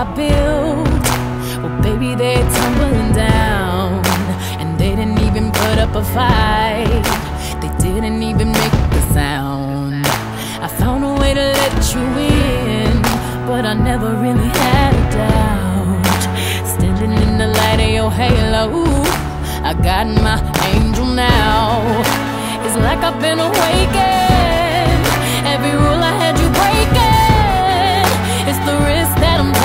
I built, well baby they're tumbling down, and they didn't even put up a fight, they didn't even make a sound. I found a way to let you in, but I never really had a doubt. Standing in the light of your halo, I got my angel now. It's like I've been awakened, every rule I had you breaking, it's the risk that I'm taking.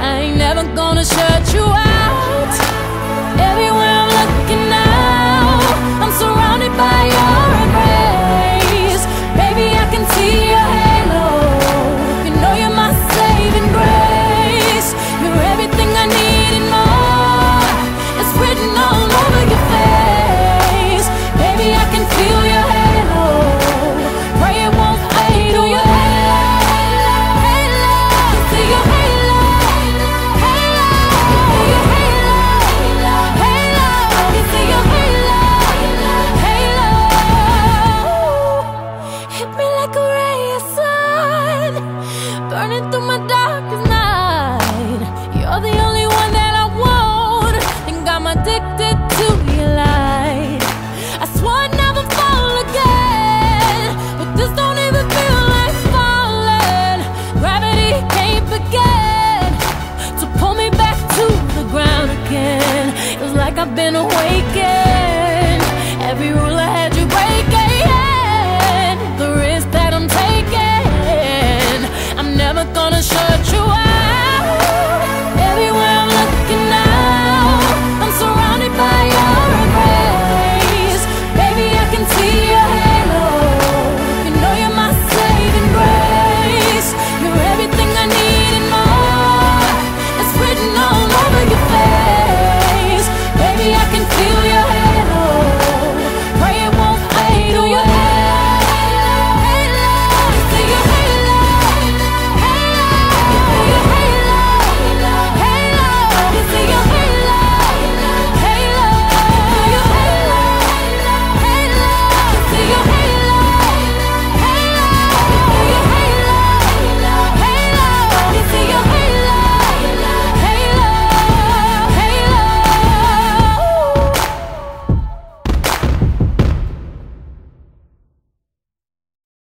I ain't never gonna shut you out, everywhere I'm looking now, I'm surrounded by your grace. Baby, I can see your halo, you know you're my saving grace. You're everything I need and more, it's written all over your face. Baby, I can feel your halo, pray it won't fade away. I've been awakened, every rule I had you breaking, the risk that I'm taking, I'm never gonna shut you up.